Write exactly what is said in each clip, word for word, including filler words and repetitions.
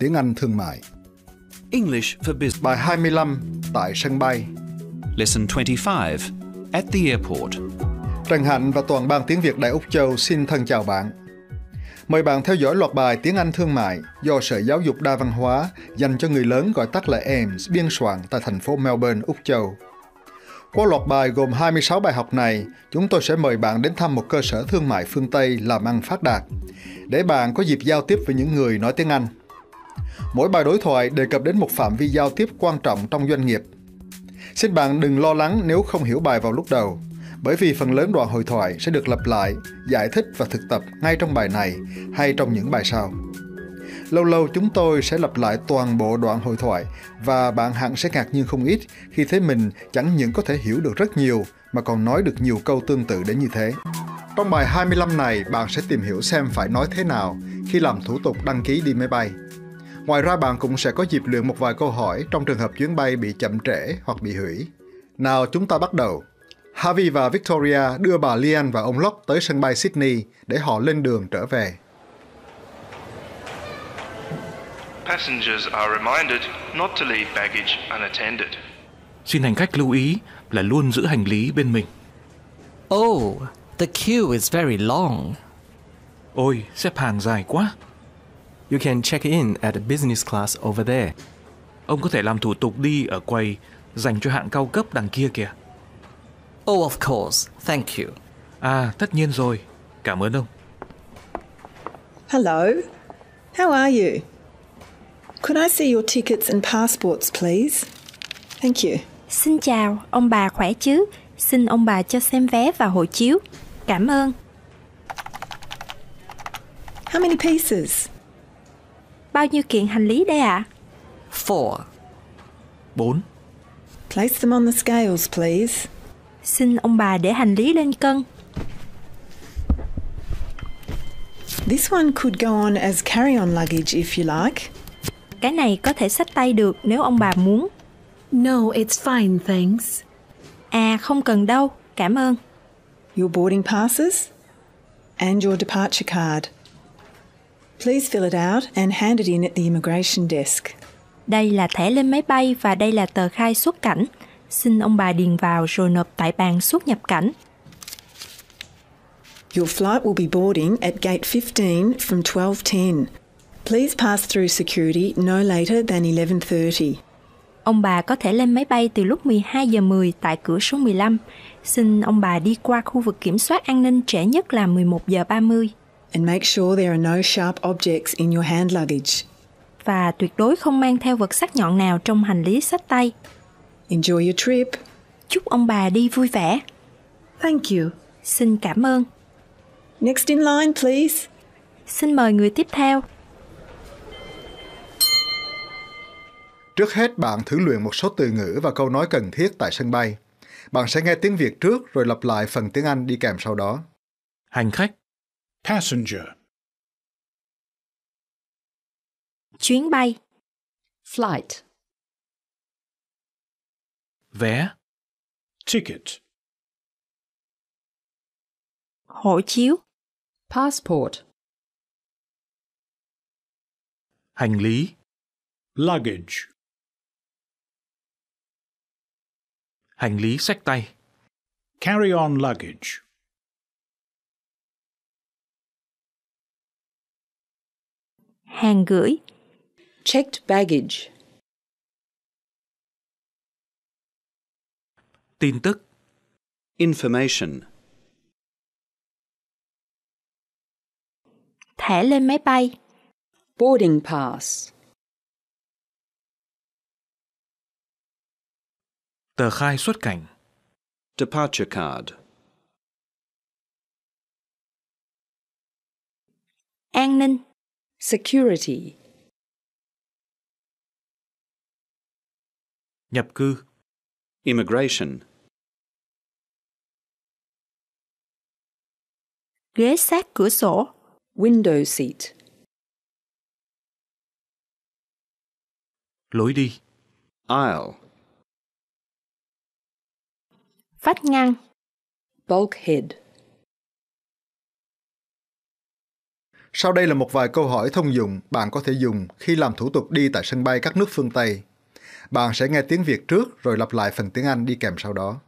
tiếng Anh thương mại. English for Business. Bài hai mươi lăm tại sân bay. Lesson twenty-five at the airport. Trần Hạnh và toàn ban tiếng Việt Đại Úc Châu xin thân chào bạn. Mời bạn theo dõi loạt bài tiếng Anh thương mại do Sở Giáo dục Đa Văn hóa dành cho người lớn gọi tắt là e i em ét biên soạn tại thành phố Melbourne, Úc Châu. Qua loạt bài gồm hai mươi sáu bài học này, chúng tôi sẽ mời bạn đến thăm một cơ sở thương mại phương Tây làm ăn phát đạt, để bạn có dịp giao tiếp với những người nói tiếng Anh. Mỗi bài đối thoại đề cập đến một phạm vi giao tiếp quan trọng trong doanh nghiệp. Xin bạn đừng lo lắng nếu không hiểu bài vào lúc đầu, bởi vì phần lớn đoạn hội thoại sẽ được lặp lại, giải thích và thực tập ngay trong bài này hay trong những bài sau. Lâu lâu chúng tôi sẽ lặp lại toàn bộ đoạn hội thoại và bạn hẳn sẽ ngạc nhiên không ít khi thấy mình chẳng những có thể hiểu được rất nhiều mà còn nói được nhiều câu tương tự đến như thế. Trong bài hai mươi lăm này, bạn sẽ tìm hiểu xem phải nói thế nào khi làm thủ tục đăng ký đi máy bay. Ngoài ra bạn cũng sẽ có dịp luyện một vài câu hỏi trong trường hợp chuyến bay bị chậm trễ hoặc bị hủy. Nào chúng ta bắt đầu. Harvey và Victoria đưa bà Lian và ông Locke tới sân bay Sydney để họ lên đường trở về. Passengers are reminded not to leave baggage unattended. Xin hành khách lưu ý là luôn giữ hành lý bên mình. Oh, the queue is very long. Ôi, xếp hàng dài quá. You can check in at the business class over there. Ông có thể làm thủ tục đi ở quầy dành cho hạng cao cấp đằng kia kìa. Oh, of course. Thank you. À, tất nhiên rồi. Cảm ơn ông. Hello. How are you? Could I see your tickets and passports, please? Thank you. Xin chào, ông bà khỏe chứ? Xin ông bà cho xem vé và hộ chiếu. Cảm ơn. How many pieces? Bao nhiêu kiện hành lý đây ạ? À? Four. Bốn. Place them on the scales, please. Xin ông bà để hành lý lên cân. This one could go on as carry-on luggage if you like. Cái này có thể xách tay được nếu ông bà muốn. No, it's fine, thanks. À, không cần đâu, cảm ơn. Your boarding passes and your departure card. Please fill it out and hand it in at the immigration desk. Đây là thẻ lên máy bay và đây là tờ khai xuất cảnh. Xin ông bà điền vào rồi nộp tại bàn xuất nhập cảnh. Your flight will be boarding at gate fifteen from twelve ten. Please pass through security no later than eleven thirty. Ông bà có thể lên máy bay từ lúc mười hai giờ mười tại cửa số mười lăm. Xin ông bà đi qua khu vực kiểm soát an ninh trễ nhất là mười một giờ ba mươi. And make sure there are no sharp objects in your hand luggage. Và tuyệt đối không mang theo vật sắc nhọn nào trong hành lý xách tay. Enjoy your trip. Chúc ông bà đi vui vẻ. Thank you. Xin cảm ơn. Next in line, please. Xin mời người tiếp theo. Trước hết, bạn thử luyện một số từ ngữ và câu nói cần thiết tại sân bay. Bạn sẽ nghe tiếng Việt trước rồi lặp lại phần tiếng Anh đi kèm sau đó. Hành khách. Passenger. Chuyến bay. Flight. Vé. Ticket. Hộ chiếu. Passport. Hành lý. Luggage. Hành lý xách tay. Carry-on luggage. Hàng gửi. Checked baggage. Tin tức. Information. Thẻ lên máy bay. Boarding pass. Tờ khai xuất cảnh. Departure card. An ninh. Security. Nhập cư. Immigration. Ghế sát cửa sổ. Window seat. Lối đi. Aisle. Vách ngăn. Bulkhead. Sau đây là một vài câu hỏi thông dụng bạn có thể dùng khi làm thủ tục đi tại sân bay các nước phương Tây. Bạn sẽ nghe tiếng Việt trước rồi lặp lại phần tiếng Anh đi kèm sau đó.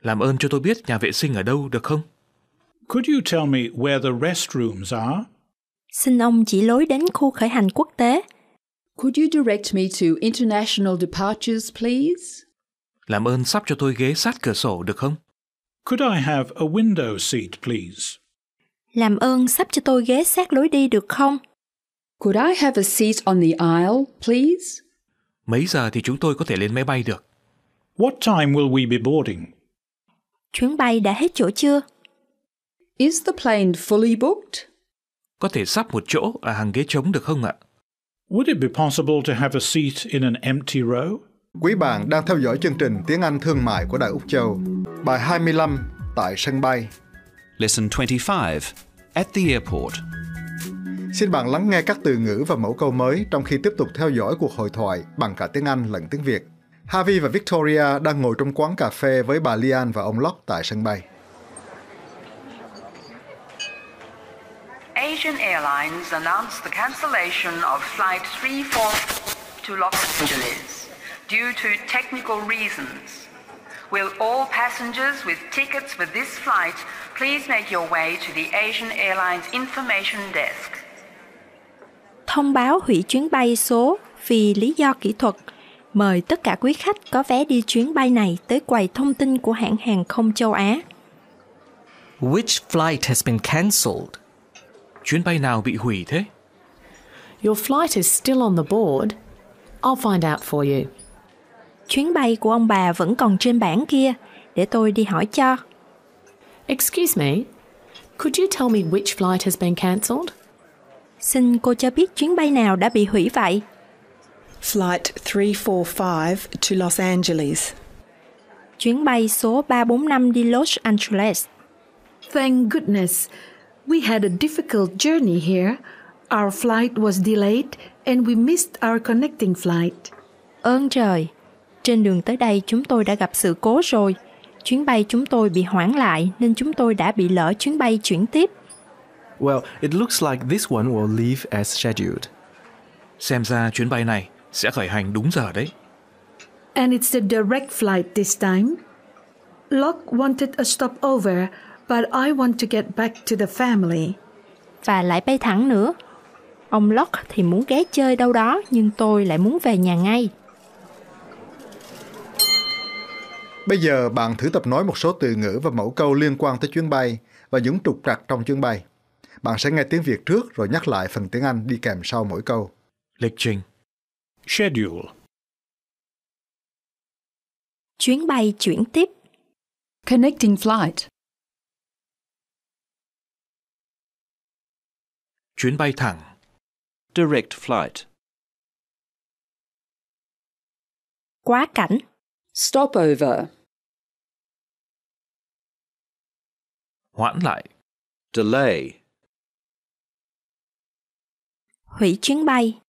Làm ơn cho tôi biết nhà vệ sinh ở đâu được không? Could you tell me where the restrooms are? Xin ông chỉ lối đến khu khởi hành quốc tế. Could you direct me to international departures, please? Làm ơn sắp cho tôi ghế sát cửa sổ được không? Could I have a window seat, please? Làm ơn sắp cho tôi ghế sát lối đi được không? Could I have a seat on the aisle, please? Mấy giờ thì chúng tôi có thể lên máy bay được? What time will we be boarding? Chuyến bay đã hết chỗ chưa? Is the plane fully booked? Có thể sắp một chỗ ở hàng ghế trống được không ạ? Would it be possible to have a seat in an empty row? Quý bạn đang theo dõi chương trình Tiếng Anh Thương mại của Đài Úc Châu. Bài hai mươi lăm tại sân bay. Lesson twenty-five at the airport. Xin bạn lắng nghe các từ ngữ và mẫu câu mới trong khi tiếp tục theo dõi cuộc hội thoại bằng cả tiếng Anh lẫn tiếng Việt. Harvey và Victoria đang ngồi trong quán cà phê với bà Lian và ông Locke tại sân bay. Asian Airlines announced the cancellation of flight three four to Los Angeles due to technical reasons. Will all passengers with tickets for this flight please make your way to the Asian Airlines information desk. Thông báo hủy chuyến bay số vì lý do kỹ thuật. Mời tất cả quý khách có vé đi chuyến bay này tới quầy thông tin của hãng hàng không châu Á. Which flight has been cancelled? Chuyến bay nào bị hủy thế? Your flight is still on the board. I'll find out for you. Chuyến bay của ông bà vẫn còn trên bảng kia, để tôi đi hỏi cho. Excuse me, could you tell me which flight has been cancelled? Xin cô cho biết chuyến bay nào đã bị hủy vậy? Flight three forty-five to Los Angeles. Chuyến bay số ba bốn năm đi Los Angeles. Thank goodness. We had a difficult journey here. Our flight was delayed and we missed our connecting flight. Ơn trời! Trên đường tới đây chúng tôi đã gặp sự cố rồi. Chuyến bay chúng tôi bị hoãn lại nên chúng tôi đã bị lỡ chuyến bay chuyển tiếp. Well, it looks like this one will leave as scheduled. Xem ra chuyến bay này sẽ khởi hành đúng giờ đấy. And it's a direct flight this time. Locke wanted a stopover, but I want to get back to the family. Và lại bay thẳng nữa. Ông Locke thì muốn ghé chơi đâu đó, nhưng tôi lại muốn về nhà ngay. Bây giờ bạn thử tập nói một số từ ngữ và mẫu câu liên quan tới chuyến bay và những trục trặc trong chuyến bay. Bạn sẽ nghe tiếng Việt trước rồi nhắc lại phần tiếng Anh đi kèm sau mỗi câu. Lịch trình. Schedule. Chuyến bay chuyển tiếp. Connecting flight. Chuyến bay thẳng. Direct flight. Quá cảnh. Stopover. Hoãn lại. Delay. Hủy chuyến bay.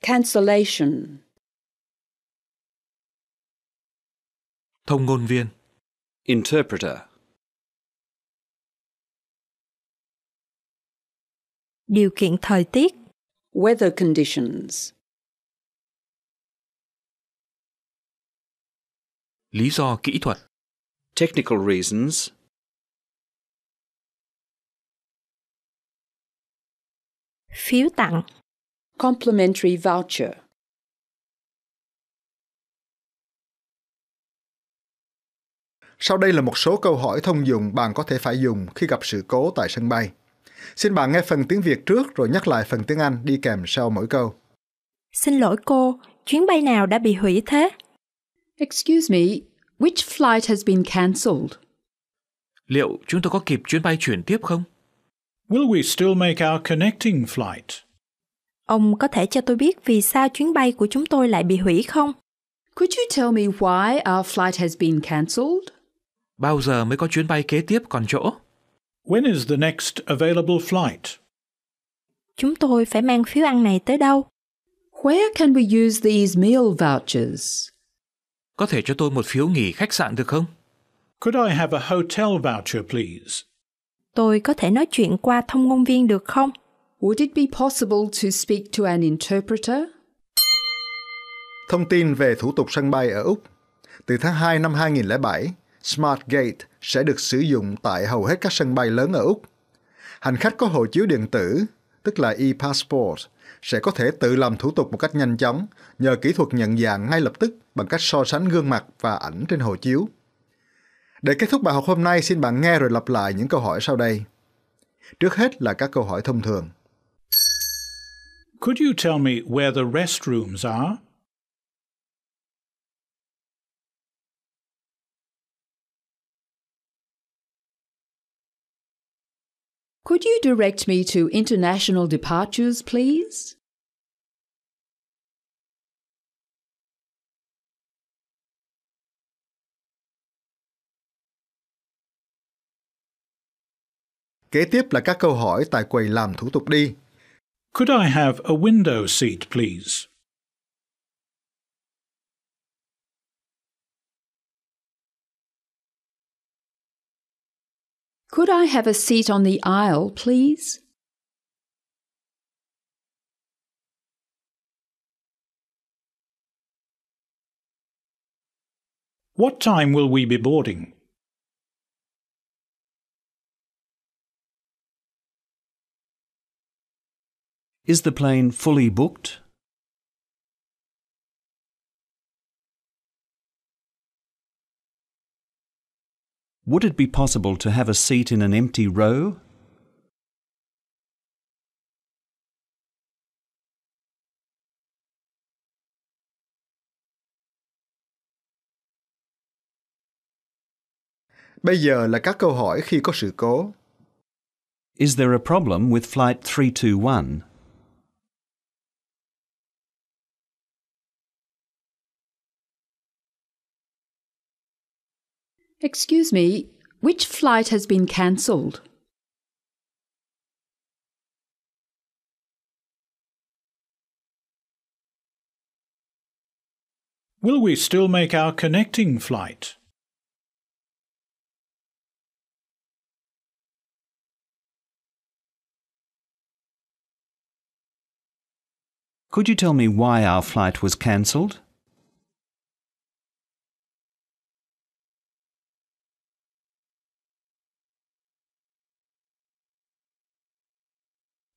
Cancellation. Thông ngôn viên. Interpreter. Điều kiện thời tiết. Weather conditions. Lý do kỹ thuật. Technical reasons. Phiếu tặng. Complimentary voucher. Sau đây là một số câu hỏi thông dụng bạn có thể phải dùng khi gặp sự cố tại sân bay. Xin bạn nghe phần tiếng Việt trước rồi nhắc lại phần tiếng Anh đi kèm sau mỗi câu. Xin lỗi cô, chuyến bay nào đã bị hủy thế? Excuse me, which flight has been cancelled? Liệu chúng tôi có kịp chuyến bay chuyển tiếp không? Will we still make our connecting flight? Ông có thể cho tôi biết vì sao chuyến bay của chúng tôi lại bị hủy không? Could you tell me why our flight has been cancelled? Bao giờ mới có chuyến bay kế tiếp còn chỗ? When is the next available flight? Chúng tôi phải mang phiếu ăn này tới đâu? Where can we use these meal vouchers? Có thể cho tôi một phiếu nghỉ khách sạn được không? Could I have a hotel voucher, please? Tôi có thể nói chuyện qua thông ngôn viên được không? Would it be possible to speak to an interpreter? Thông tin về thủ tục sân bay ở Úc. Từ tháng hai năm hai nghìn không trăm lẻ bảy, SmartGate sẽ được sử dụng tại hầu hết các sân bay lớn ở Úc. Hành khách có hộ chiếu điện tử, tức là e-passport, sẽ có thể tự làm thủ tục một cách nhanh chóng nhờ kỹ thuật nhận dạng ngay lập tức bằng cách so sánh gương mặt và ảnh trên hộ chiếu. Để kết thúc bài học hôm nay, xin bạn nghe rồi lặp lại những câu hỏi sau đây. Trước hết là các câu hỏi thông thường. Could you tell me where the restrooms are? Could you direct me to international departures, please? Kế tiếp là các câu hỏi tại quầy làm thủ tục đi. Could I have a window seat, please? Could I have a seat on the aisle, please? What time will we be boarding? Is the plane fully booked? Would it be possible to have a seat in an empty row? Bây giờ là các câu hỏi khi có sự cố. Is there a problem with flight three two one? Excuse me, which flight has been cancelled? Will we still make our connecting flight? Could you tell me why our flight was cancelled?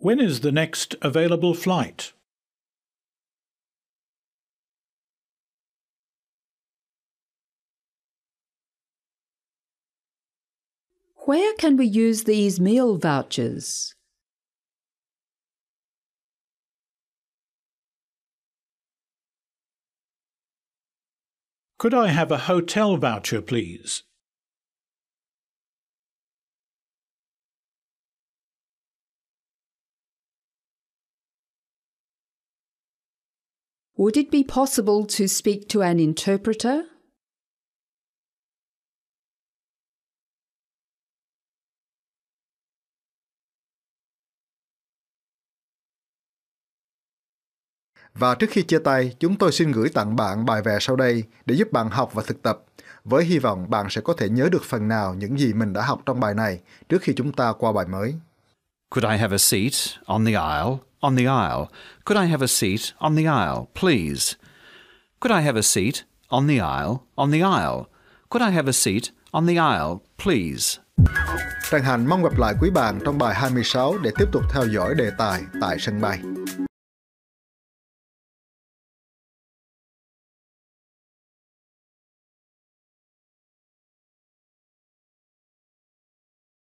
When is the next available flight? Where can we use these meal vouchers? Could I have a hotel voucher, please? Would it be possible to speak to an interpreter? Và trước khi chia tay, chúng tôi xin gửi tặng bạn bài vẽ sau đây để giúp bạn học và thực tập, với hy vọng bạn sẽ có thể nhớ được phần nào những gì mình đã học trong bài này trước khi chúng ta qua bài mới. Could I have a seat on the aisle? On the aisle. Could I have a seat on the aisle, please? Could I have a seat on the aisle, on the aisle? Could I have a seat on the aisle, please? Trần Hạnh mong gặp lại quý bạn trong bài hai mươi sáu để tiếp tục theo dõi đề tài tại sân bay.